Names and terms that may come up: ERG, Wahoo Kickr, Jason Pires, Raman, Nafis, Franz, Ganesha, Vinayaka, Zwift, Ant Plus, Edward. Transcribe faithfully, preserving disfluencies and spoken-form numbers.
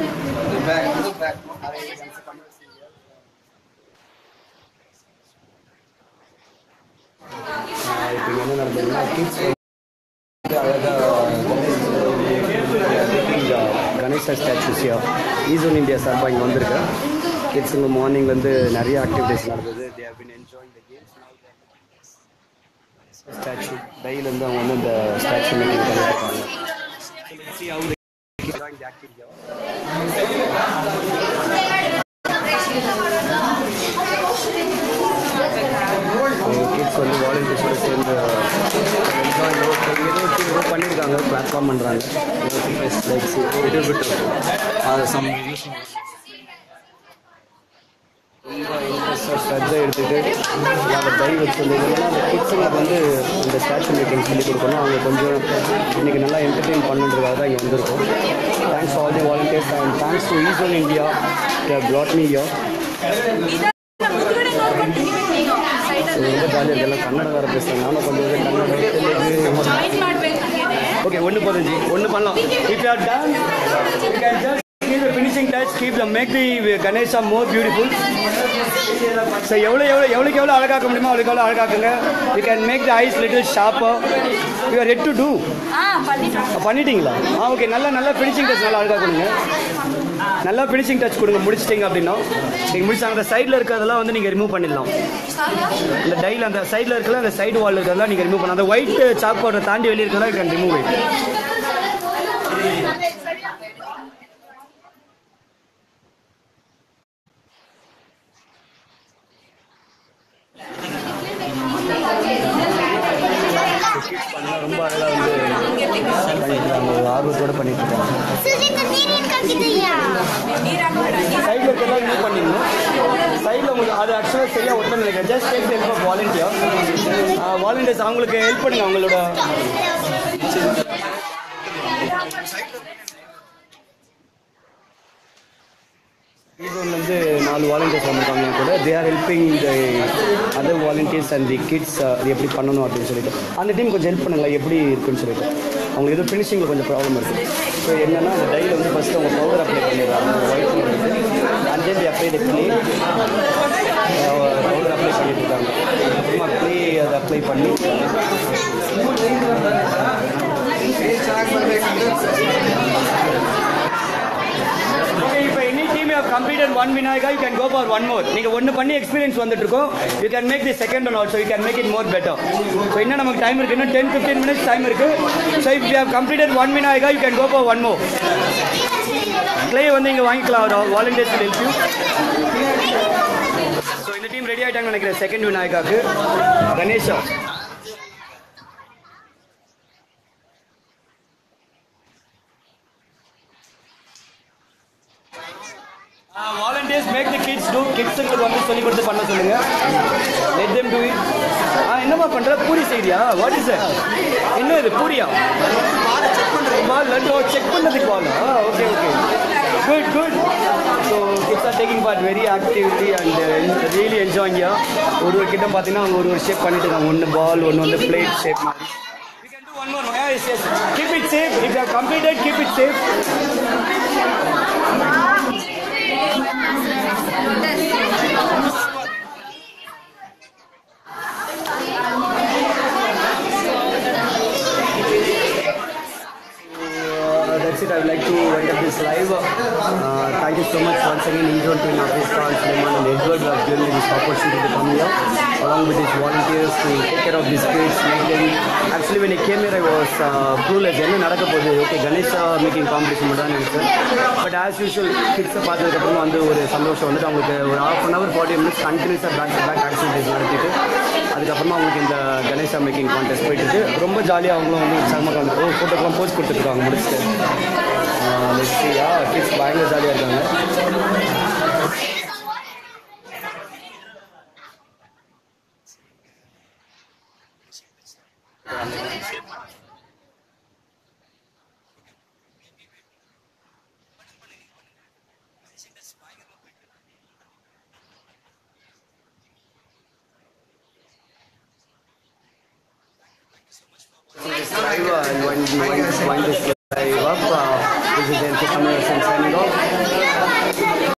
Look back, look back. Ganesha statues here. He's on India sir by Mandirka. Kids in the morning when the Naria activities they have been enjoying the games. Statue. They will on the statue making. Let's see how they enjoying the activity. Kids on the volunteers in the platform and run. It's like a little bit of some musicians. We have a dive with the statue making. Thanks to all the volunteers and thanks to Eastern India. They have brought me here. Okay, wonderful. If you are done, you can just give the finishing touch, keep the make the Ganesha more beautiful. So you can make the eyes little sharper. You are ready to do. Ah, okay, nalla nalla finishing touch. Nalla finishing touch kudunga mudichittinga appadina neenga mudichanga side la irukadala vandu neenga remove pannidalam inda dye la andha side la irukala andha side wall irukadala neenga remove panna andha white chalk powder taandi veli irukadala you can remove it. Just take the help of volunteers. Uh, volunteers, help they are helping the other volunteers and the kids. Uh, and the team can help them. Finishing problem. So, the first power and then they apply the clay. Okay, if any team you have completed one Vinayaka, you can go for one more. You can experience one you can make the second one also, you can make it more better. So we have time, ten to fifteen minutes time. So if you have completed one Vinayaka, you can go for one more. Clay one thing you want volunteers will help you. Ready I think the second Vinayaka Ganesha uh, volunteers make the kids do kids let them do it ah what is that enna idu puriya check ah okay okay good good so kids are taking part very actively and uh, really enjoying here. One kitam pathina avanga one shape pannidanga one ball one on the plate shape we can do one more yeah, yes, yes. Keep it safe if you have completed keep it safe I would like to wind up this live. Uh, thank you so much once again, Edward, Nafis, Franz, Raman, and Edward have given me this opportunity to come here, along with his volunteers to take care of these kids. Actually, when I came here, I was uh, clueless. Okay, Ganesha making competition, but as usual, kids are part of the program. Half an hour, forty minutes continuous back-to-back activities. That's the Ganesha making contest. Romba jolly, photo Uh, let's see, yeah, kids buying the jolly again. This driver and when you wind this drive up, uh, this is the end of the summer and signing off.